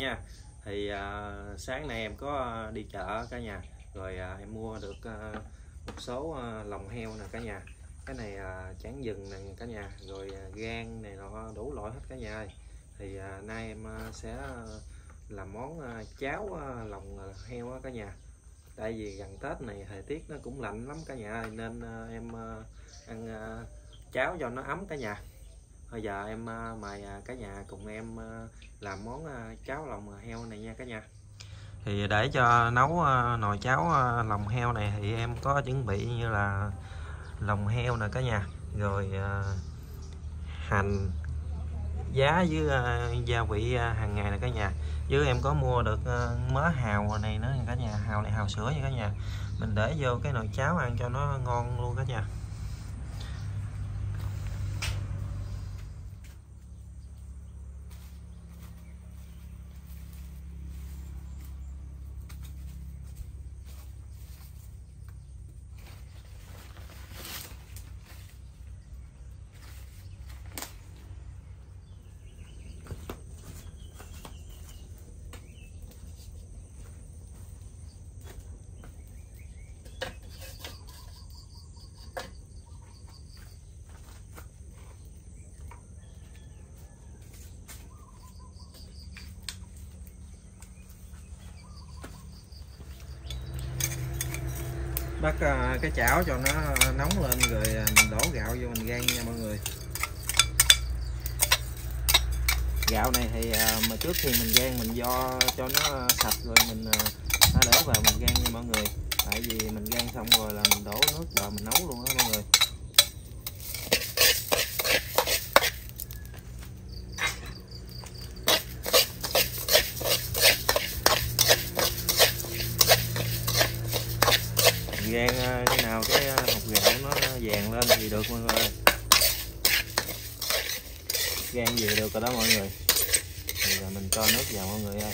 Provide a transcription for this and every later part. nha. Thì sáng nay em có đi chợ cả nhà, rồi em mua được một số lòng heo nè cả nhà. Cái này tráng vừng nè cả nhà, rồi gan này nó đủ loại hết cả nhà ơi. Thì nay em sẽ làm món cháo lòng heo cả nhà. Tại vì gần Tết này thời tiết nó cũng lạnh lắm cả nhà ơi, nên em ăn cháo cho nó ấm cả nhà. Bây giờ em mời cả nhà cùng em làm món cháo lòng heo này nha cả nhà. Thì để cho nấu nồi cháo lòng heo này thì em có chuẩn bị như là lòng heo nè cả nhà, rồi hành giá với gia vị hàng ngày nè cả nhà. Chứ em có mua được mớ hàu này nữa cả nhà, hàu này hàu sữa nha cả nhà. Mình để vô cái nồi cháo ăn cho nó ngon luôn cả nhà. Bắt cái chảo cho nó nóng lên rồi mình đổ gạo vô mình rang nha mọi người. Gạo này thì mà trước khi mình rang mình do cho nó sạch rồi mình đổ vào mình rang nha mọi người. Tại vì mình rang xong rồi là mình đổ nước vào mình nấu luôn đó mọi người. Rang cái nào cái hột gạo nó vàng lên thì được mọi người. Rang gì được rồi đó mọi người. Thì là mình cho nước vào mọi người ơi.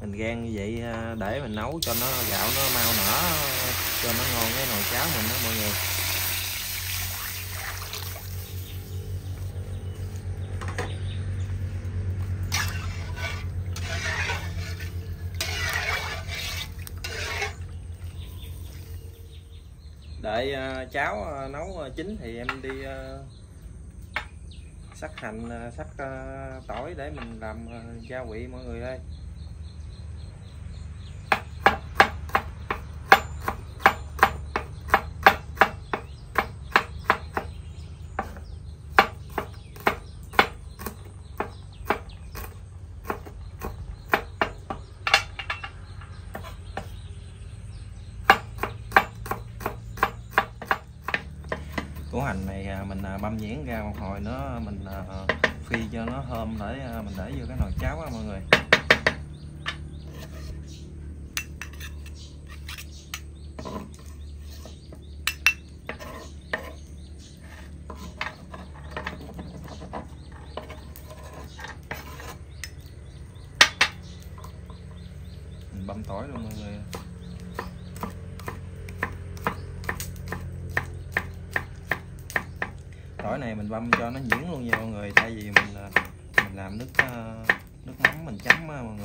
Mình rang như vậy để mình nấu cho nó gạo nó mau nở, cho nó ngon cái nồi cháo mình đó mọi người. Để cháo nấu chín thì em đi sắc hành, sắc tỏi để mình làm gia vị mọi người ơi. Củ hành này mình băm nhuyễn ra một hồi nữa mình phi cho nó thơm để mình để vô cái nồi cháo á mọi người. Mình băm tỏi luôn mọi người. Tỏi này mình băm cho nó nhuyễn luôn nha mọi người, tại vì mình làm nước mắm mình chấm á mọi người.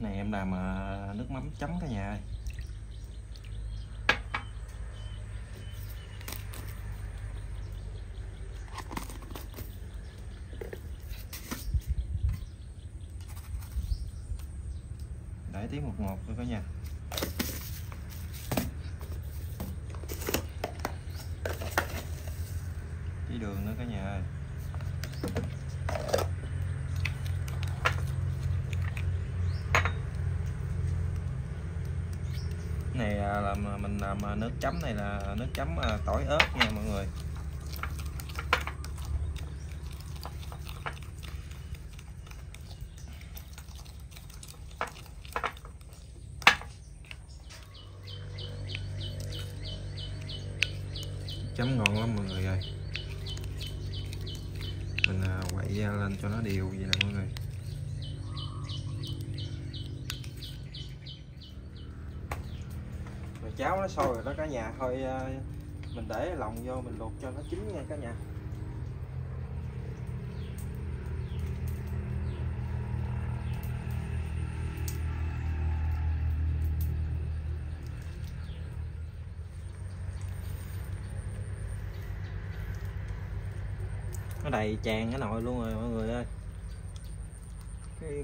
Này em làm nước mắm chấm cả nhà ơi. Để tí một ngọt thôi cả nhà. Tí đường nữa cả nhà ơi. mình làm nước chấm này là nước chấm tỏi ớt nha mọi người. Chấm ngon lắm mọi người ơi. Mình quậy da lên cho nó đều vậy nè mọi người. Rồi cháo nó sôi rồi đó cả nhà, thôi mình để lòng vô mình luộc cho nó chín nha cả nhà. Nó đầy tràn cái nồi luôn rồi mọi người ơi.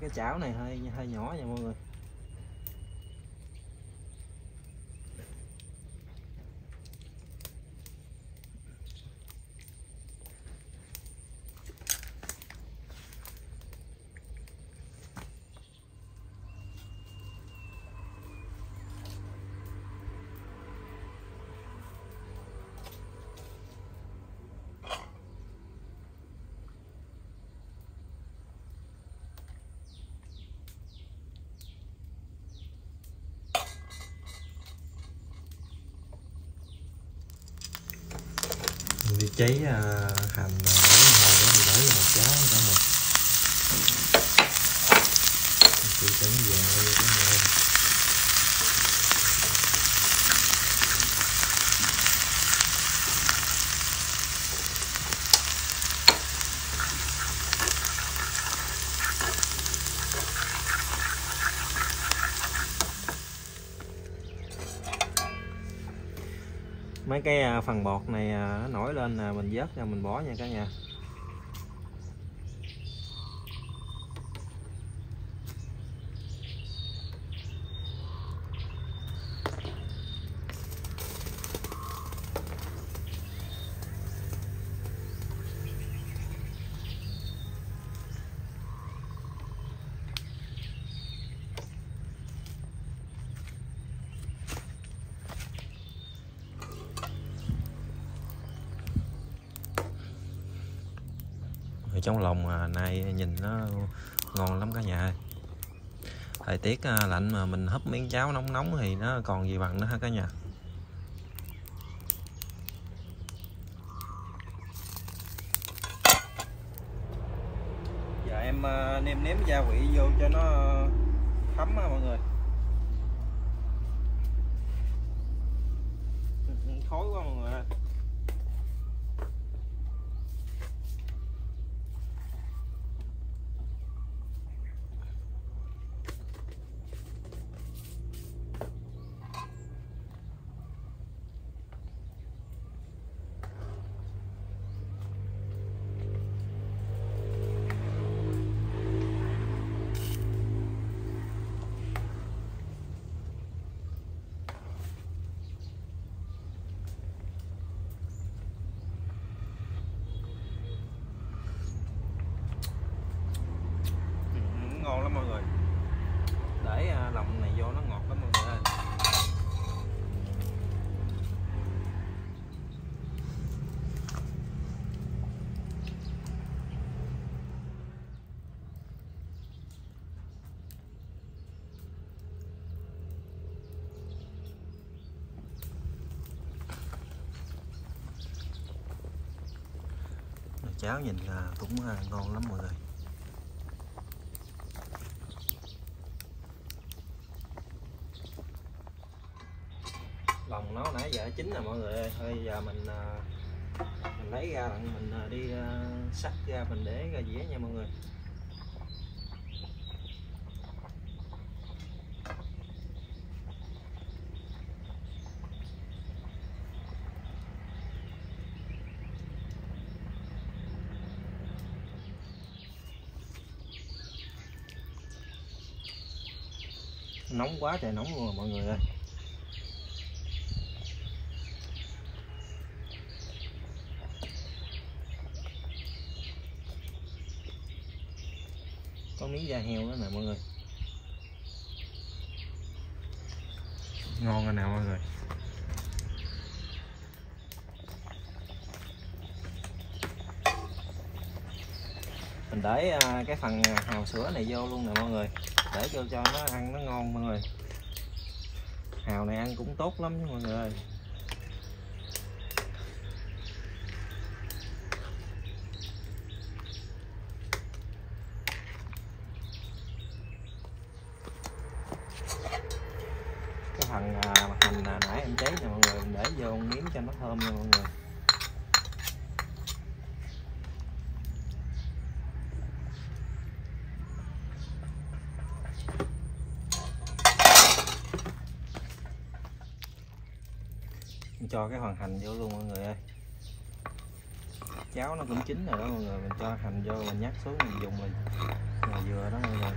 Cái chảo này hơi nhỏ nha mọi người. Cháy hành để vào cháo đó nè, chỉ chấm vàng thôi các bạn. Mấy cái phần bột này nó nổi lên là mình vớt ra mình bỏ nha cả nhà. Trong lòng nay nhìn nó ngon lắm cả nhà ơi. Thời tiết lạnh mà mình hấp miếng cháo nóng nóng thì nó còn gì bằng nữa ha cả nhà. Giờ em nêm nếm gia vị vô cho nó thấm mọi người. Khói quá mọi người ơi. Ngon lắm mọi người. Để lòng này vô nó ngọt lắm mọi người ơi. Cháo nhìn là cũng ngon lắm mọi người. Lòng nó nãy giờ chín rồi mọi người ơi. Thôi giờ mình lấy ra mình đi xắt ra mình để ra dĩa nha mọi người. Nóng quá trời nóng luôn rồi mọi người ơi. Có miếng da heo đó nè mọi người. Ngon rồi nè mọi người. Mình để cái phần hào sữa này vô luôn nè mọi người, để vô cho nó ăn nó ngon mọi người. Hào này ăn cũng tốt lắm mọi người. Cái phần mặt hành nãy em cháy nè mọi người, mình để vô miếng cho nó thơm nha mọi người. Cho cái hoàn hành vô luôn mọi người ơi. Cháo nó cũng chín rồi đó mọi người, mình cho hành vô, mình nhắc xuống mình dùng mình là vừa đó mọi người.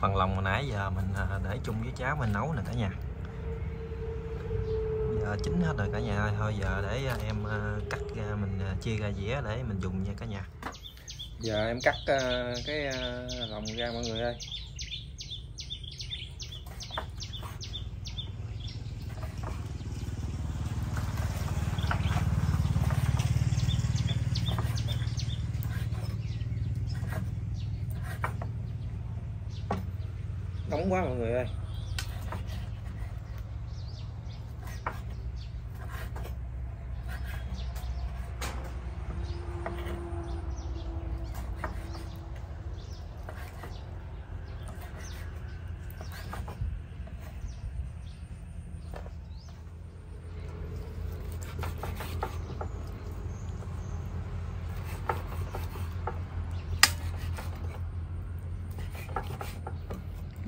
Phần lòng hồi nãy giờ mình để chung với cháo mình nấu nè cả nhà. Chín hết rồi cả nhà ơi, thôi giờ để em cắt ra, mình chia ra dĩa để mình dùng nha cả nhà. Giờ em cắt cái lòng ra mọi người ơi. Nóng quá mọi người ơi.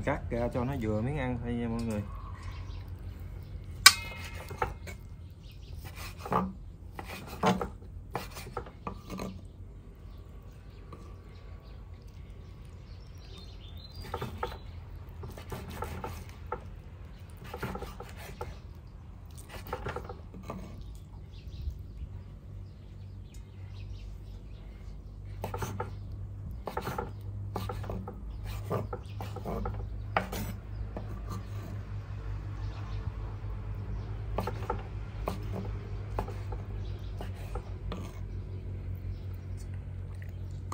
Cắt ra cho nó vừa miếng ăn thôi nha mọi người.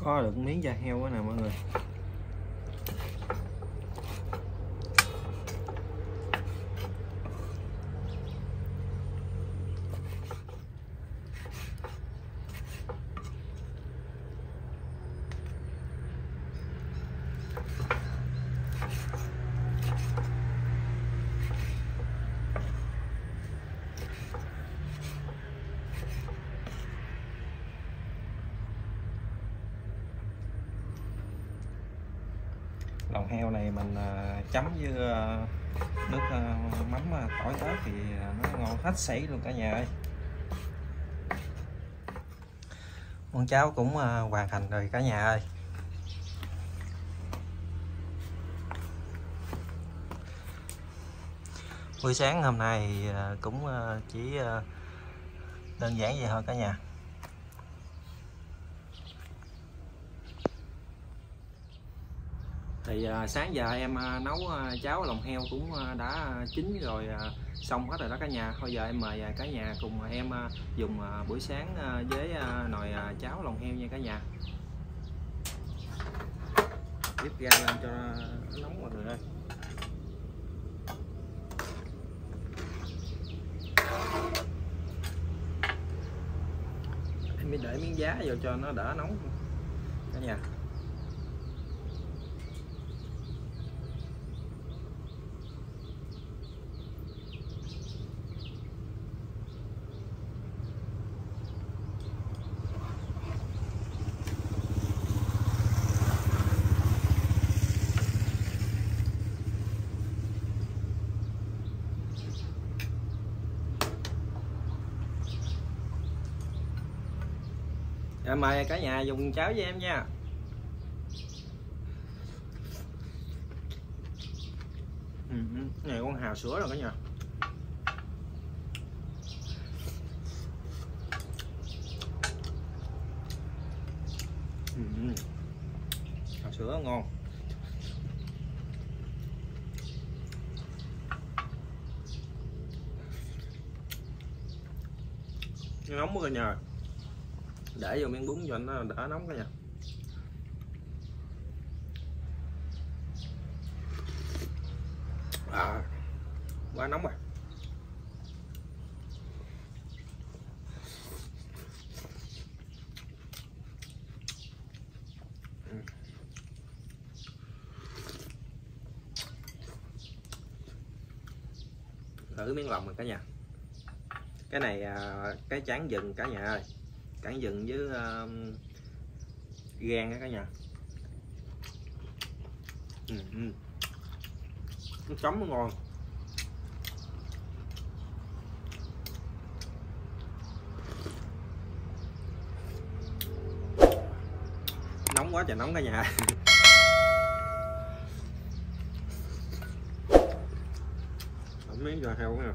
Có được miếng da heo đó nè mọi người. Lòng heo này mình chấm với nước mắm tỏi tết thì nó ngon hết sảy luôn cả nhà ơi. Món cháo cũng hoàn thành rồi cả nhà ơi. Buổi sáng hôm nay cũng chỉ đơn giản vậy thôi cả nhà. Thì sáng giờ em nấu cháo lòng heo cũng đã chín rồi, xong hết rồi đó cả nhà. Thôi giờ em mời cả nhà cùng em dùng buổi sáng với nồi cháo lòng heo nha cả nhà. Tiếp ra lên cho nó nóng mọi người ơi. Em mới để miếng giá vô cho nó đỡ nóng cả nhà. Mời cả nhà dùng cháo với em nha. Cái này con hào sữa rồi cả nhà. Trà sữa ngon. Nóng quá cả nhà. Để vô miếng bún cho nó đỡ nóng cả nhà. À, quá nóng rồi. Thử miếng lòng rồi cả nhà. Cái này cái tráng vừng cả nhà ơi, tráng vừng với gan đó cả nhà. Nó chấm nó ngon. Nóng quá trời nóng cả nhà. Ẩm miếng cho heo nè.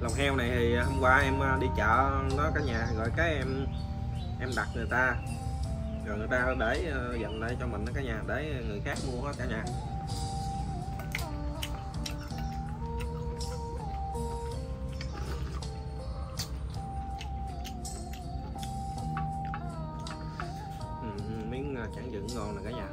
Lòng heo này thì hôm qua em đi chợ nó cả nhà, rồi cái em đặt người ta, rồi người ta để dành lại cho mình đó cả nhà, để người khác mua hết cả nhà. Miếng tráng vừng ngon nè cả nhà.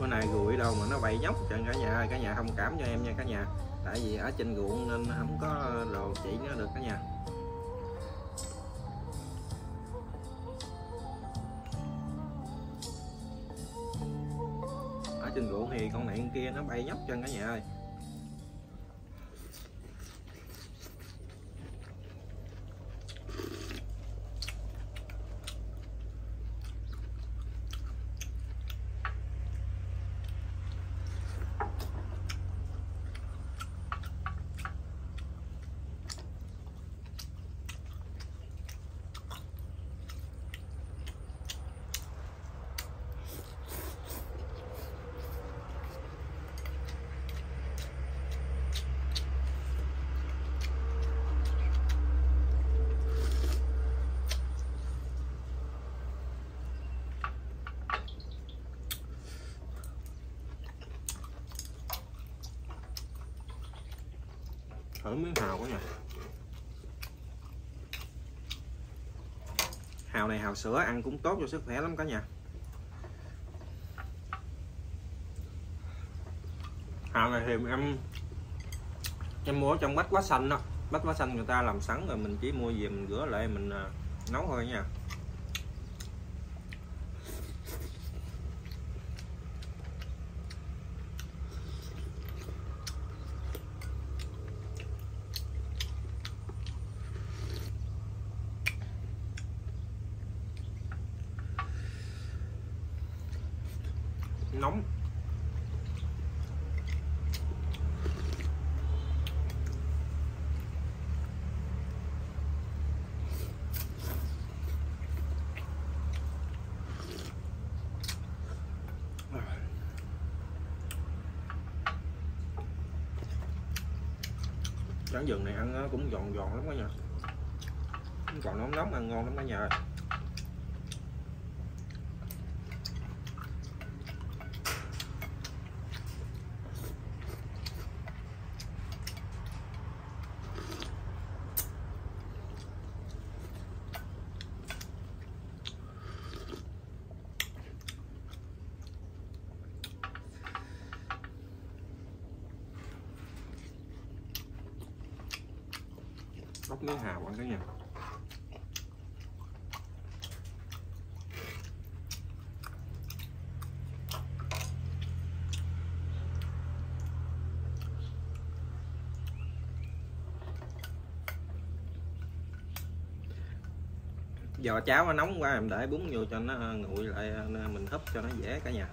Cái này ruồi đâu mà nó bay nhóc trên cả nhà, cả nhà thông cảm cho em nha cả nhà, tại vì ở trên ruộng nên không có đồ chỉ nó được cả nhà. Ở trên ruộng thì con này con kia nó bay nhóc trên cả nhà ơi. Thử miếng hàu quá nha. Hàu này hàu sữa ăn cũng tốt cho sức khỏe lắm cả nhà. Hàu này thì em mua trong Bách Hóa Xanh đó. Bách Hóa Xanh người ta làm sẵn rồi, mình chỉ mua về mình rửa lại mình nấu thôi nha. Nóng. Tráng vừng này ăn cũng giòn giòn lắm đó nha. Còn nóng nóng ăn ngon lắm đó nha. sóc nước hào ăn cả nhà. Giờ cháo nó nóng quá em để bún vô cho nó nguội lại, mình húp cho nó dễ cả nhà.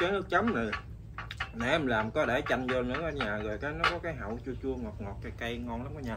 Chén nước chấm này nãy em làm có để chanh vô nữa ở nhà rồi, cái nó có cái hậu chua chua ngọt ngọt cay cay ngon lắm cả nhà.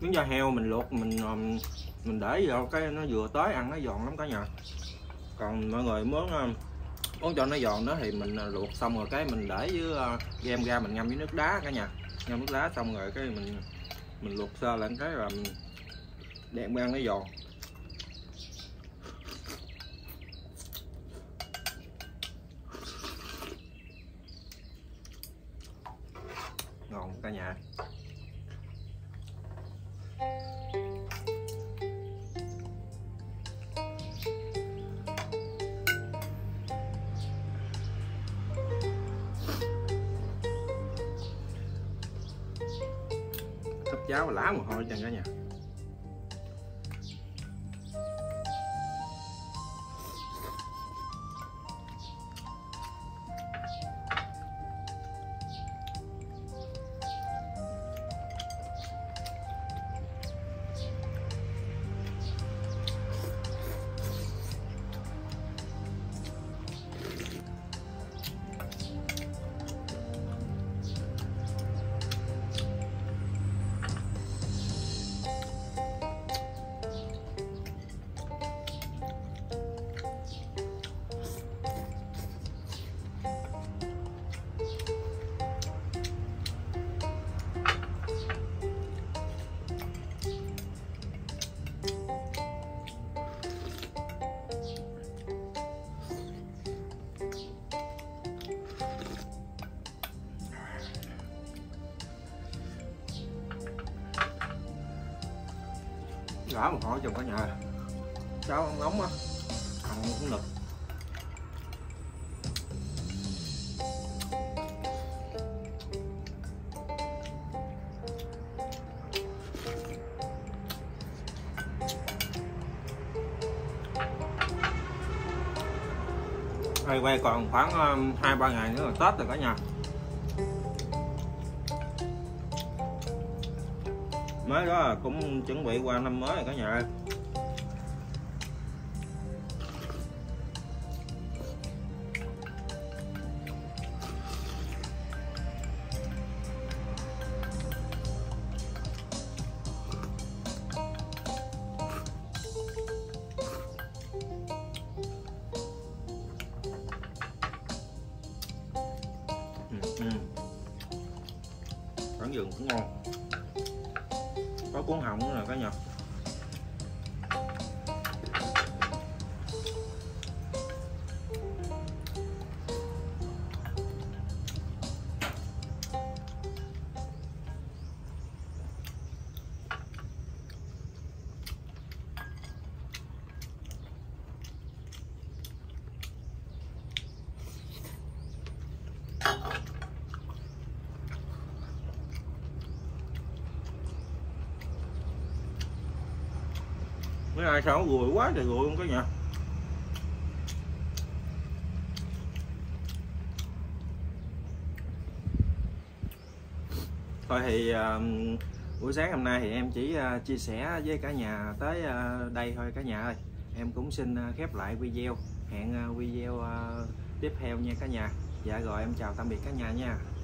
Miếng da heo mình luộc mình để vào cái nó vừa tới ăn nó giòn lắm cả nhà. Còn mọi người muốn cho nó giòn đó thì mình luộc xong rồi cái mình để với đem ra mình ngâm với nước đá cả nhà. Ngâm nước đá xong rồi cái mình luộc sơ lên cái là mình đem ăn nó giòn. Ngon cả nhà. Cháo và lá mồ hôi chân cả nhà. Lá một hỏi chồng cả nhà, cháo ăn nóng á, ăn cũng được. Hay quay còn khoảng 2-3 ngày nữa là Tết rồi cả nhà. Mới đó cũng chuẩn bị qua năm mới rồi cả nhà ơi. Khoảng vườn cũng ngon, có cuốn hỏng nữa cả nhà. Bữa nay sao nó gùi quá trời gùi luôn cả nhà. Thôi thì buổi sáng hôm nay thì em chỉ chia sẻ với cả nhà tới đây thôi cả nhà ơi. Em cũng xin khép lại video, hẹn video tiếp theo nha cả nhà. Dạ rồi, em chào tạm biệt cả nhà nha.